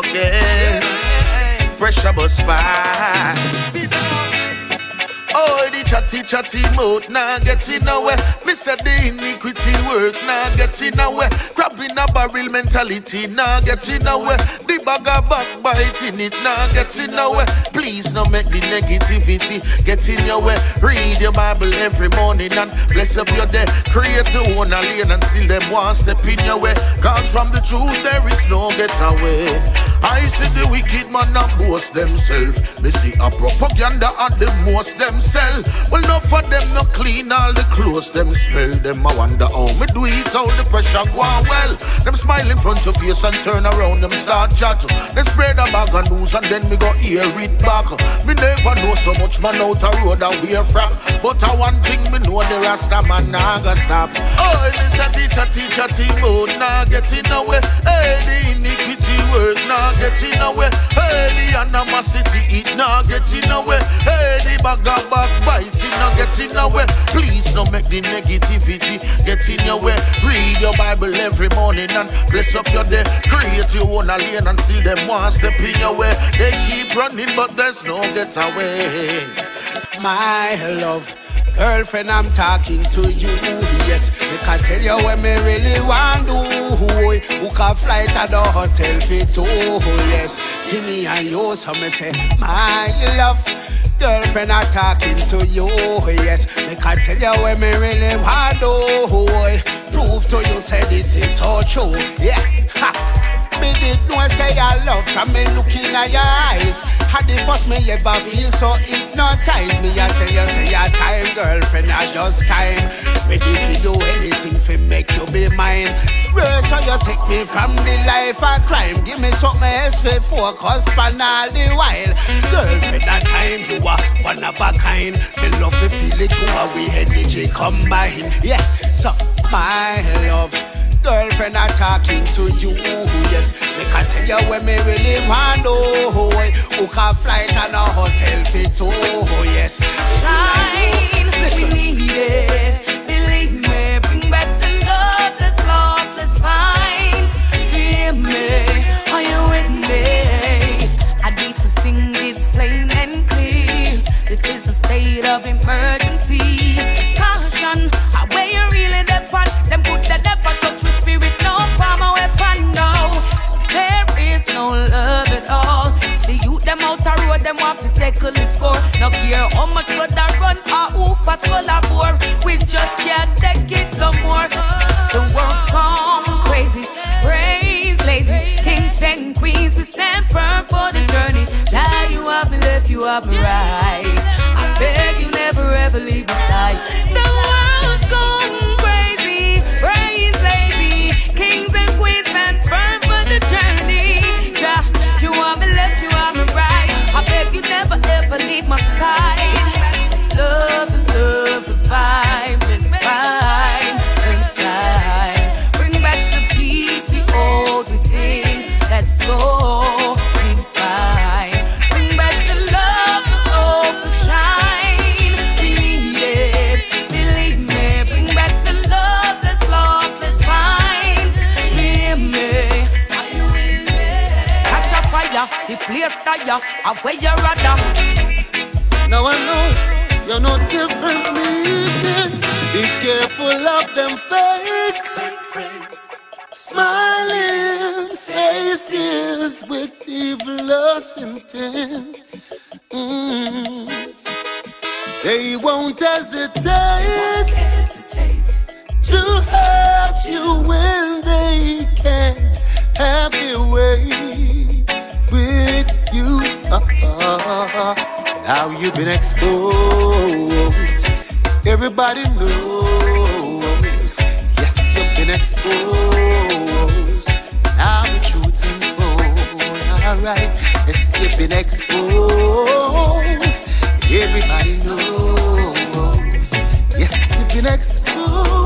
again. Pressure Busspipe. See down. All the chatty mode now get in a way. Me say the iniquity work now get in a way. Grabbing a barrel mentality now get in a way. The bag of backbiting it now get in a way. Please no make the negativity get in your way. Read your Bible every morning and bless up your day. Create your own lane and still them one step in your way. Cause from the truth there is no get away. I see the wicked man and boast themselves. Me see a propaganda and the most them sell. Well no for them no clean all the clothes them smell. Them I wonder how me do it, how the pressure go on well. Them smile in front your face and turn around them start chat. Then spread a bag of news and then me go hear it back. Me never know so much man out a road and we're frack. But a one thing me know the Rasta man nah go stop. Oh, me say teacher mode nah get in a way. Hey, the iniquity work nah get in a way. Hey, the animosity it nah get in a way. Hey, the bag of backbiting nah get in a way. Please no make the negativity get in your way. Read your Bible every morning and bless up your day. Create your own lane and still them one step in your way. They keep running but there's no get away. My love, girlfriend, I'm talking to you. Yes, I can tell you what me really want to. Book a flight at the hotel for two. Yes, give me and you. So me say, my love, girlfriend, I'm talking to you. Yes, I can tell you what me really want to. Prove to you say this is so true. Yeah, ha. Me did know say I love from me looking at your eyes. Had the first me ever feel so hypnotized. Me I tell you say your time, girlfriend, I just time. Ready to do anything for make you be mine. Girl, so you take me from the life of crime. Give me something else for focus for all the while. Girlfriend, that time you are one of a kind. Me love to feel it too, we energy combine. Yeah, so my love, girlfriend, I'm talking to you. Yes, me can tell you when me really want to. Book a flight and a hotel for two. Yes, shine. Listen. We need it. Believe me. Bring back the love that's lost. Let's find. Hear me. Are you with me? I need to sing it plain and clear. This is a state of emergency. Caution. Where you really depend. Them good that never touch with spirit. No farmer weapon. No, there is no love at all. The youth them out a road, them want to settle the score. No care how much blood I run or who fast full of war. We just can't take it no more. The world's gone crazy, praise lazy. Kings and queens, we stand firm for the journey. Child, you have me left, you have me right. I beg you never ever leave my sight. The world's gone. Where you rather? Now I know you're no different from me. Be careful of them fake smiling faces with evilous intent. They won't hesitate to hurt you when they can't have their way with you. Now you've been exposed. Everybody knows. Yes, you've been exposed. Now the truth and phone. Alright, yes, you've been exposed. Everybody knows. Yes, you've been exposed.